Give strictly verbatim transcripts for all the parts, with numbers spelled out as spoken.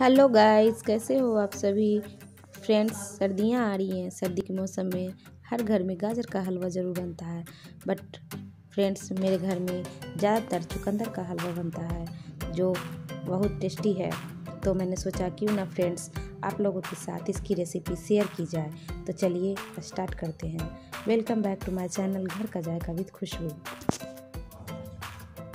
Hello guys, कैसे हो आप सभी फ्रेंड्स। सर्दियां आ रही हैं। सर्दी के मौसम में हर घर में गाजर का हलवा ज़रूर बनता है, बट फ्रेंड्स मेरे घर में ज़्यादातर चुकंदर का हलवा बनता है जो बहुत टेस्टी है। तो मैंने सोचा क्यों ना फ्रेंड्स आप लोगों के साथ इसकी रेसिपी शेयर की जाए। तो चलिए स्टार्ट करते हैं। Welcome back to my channel घर का जायका विद खुशबू।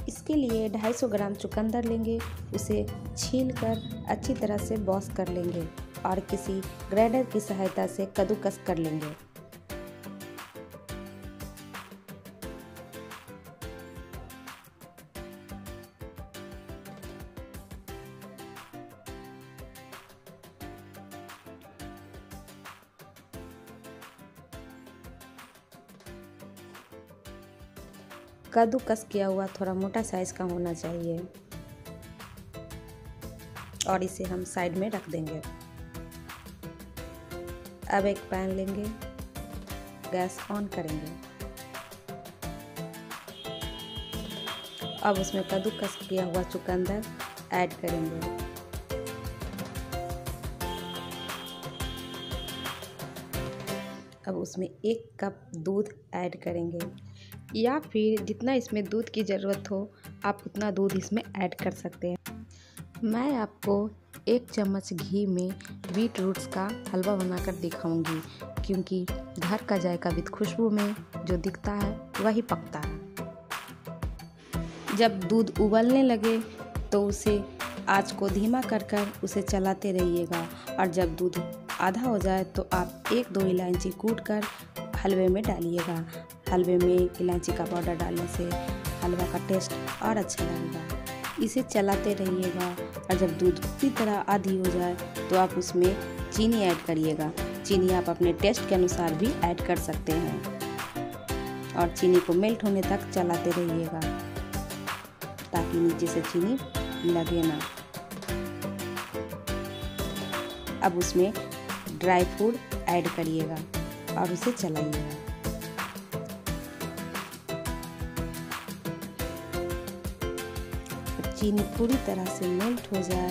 इसके लिए दो सौ पचास ग्राम चुकंदर लेंगे, उसे छीलकर अच्छी तरह से वॉश कर लेंगे और किसी ग्रेटर की सहायता से कद्दूकस कर लेंगे। कद्दूकस किया हुआ थोड़ा मोटा साइज का होना चाहिए और इसे हम साइड में रख देंगे। अब एक पैन लेंगे, गैस ऑन करेंगे। अब उसमें कद्दूकस किया हुआ चुकंदर ऐड करेंगे। अब उसमें एक कप दूध ऐड करेंगे, या फिर जितना इसमें दूध की ज़रूरत हो आप उतना दूध इसमें ऐड कर सकते हैं। मैं आपको एक चम्मच घी में बीट रूट्स का हलवा बनाकर दिखाऊंगी, क्योंकि घर का जायका विद खुशबू में जो दिखता है वही पकता है। जब दूध उबलने लगे तो उसे आँच को धीमा कर कर उसे चलाते रहिएगा, और जब दूध आधा हो जाए तो आप एक दो इलायची कूट कर हलवे में डालिएगा। हलवे में इलायची का पाउडर डालने से हलवा का टेस्ट और अच्छा लगेगा। इसे चलाते रहिएगा और जब दूध पूरी तरह आधी हो जाए तो आप उसमें चीनी ऐड करिएगा। चीनी आप अपने टेस्ट के अनुसार भी ऐड कर सकते हैं, और चीनी को मेल्ट होने तक चलाते रहिएगा ताकि नीचे से चीनी लगे ना। अब उसमें ड्राई फ्रूट ऐड करिएगा और उसे चलाइएगा। चीनी पूरी तरह से मेल्ट हो जाए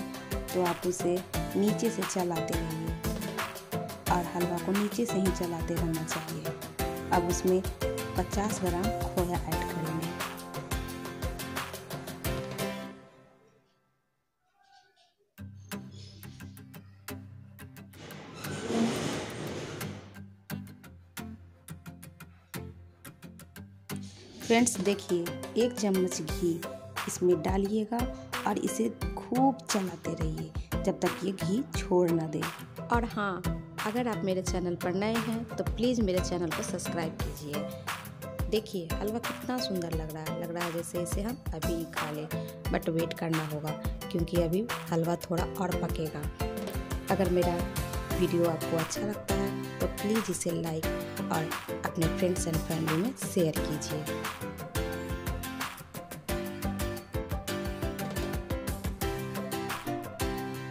तो आप उसे नीचे से चलाते रहिए, और हलवा को नीचे से ही चलाते रहना चाहिए। अब उसमें पचास ग्राम खोया ऐड करेंगे। फ्रेंड्स देखिए, एक चम्मच घी इसमें डालिएगा और इसे खूब चलाते रहिए जब तक ये घी छोड़ ना दे। और हाँ, अगर आप मेरे चैनल पर नए हैं तो प्लीज़ मेरे चैनल को सब्सक्राइब कीजिए। देखिए हलवा कितना सुंदर लग रहा है। लग रहा है जैसे इसे हम अभी खा लें, बट वेट करना होगा क्योंकि अभी हलवा थोड़ा और पकेगा। अगर मेरा वीडियो आपको अच्छा लगता है तो प्लीज़ इसे लाइक और अपने फ्रेंड्स एंड फैमिली में शेयर कीजिए।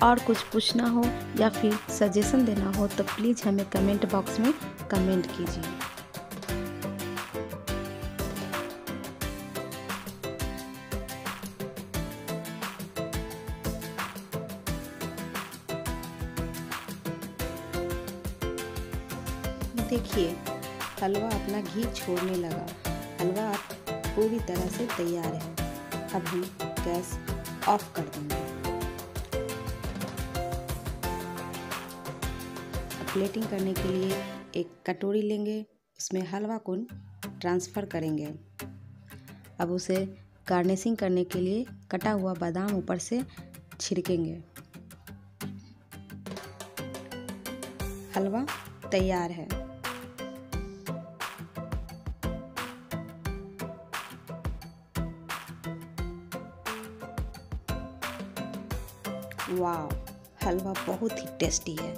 और कुछ पूछना हो या फिर सजेशन देना हो तो प्लीज़ हमें कमेंट बॉक्स में कमेंट कीजिए। देखिए हलवा अपना घी छोड़ने लगा। हलवा पूरी तरह से तैयार है। अब हम गैस ऑफ कर देंगे। प्लेटिंग करने के लिए एक कटोरी लेंगे, उसमें हलवा को ट्रांसफ़र करेंगे। अब उसे गार्निशिंग करने के लिए कटा हुआ बादाम ऊपर से छिड़केंगे। हलवा तैयार है। वाह, हलवा बहुत ही टेस्टी है।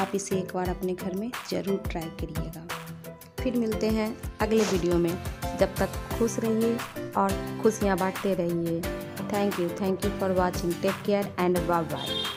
आप इसे एक बार अपने घर में ज़रूर ट्राई करिएगा। फिर मिलते हैं अगले वीडियो में। जब तक खुश रहिए और खुशियाँ बांटते रहिए। Thank you thank you for watching. Take care and bye bye.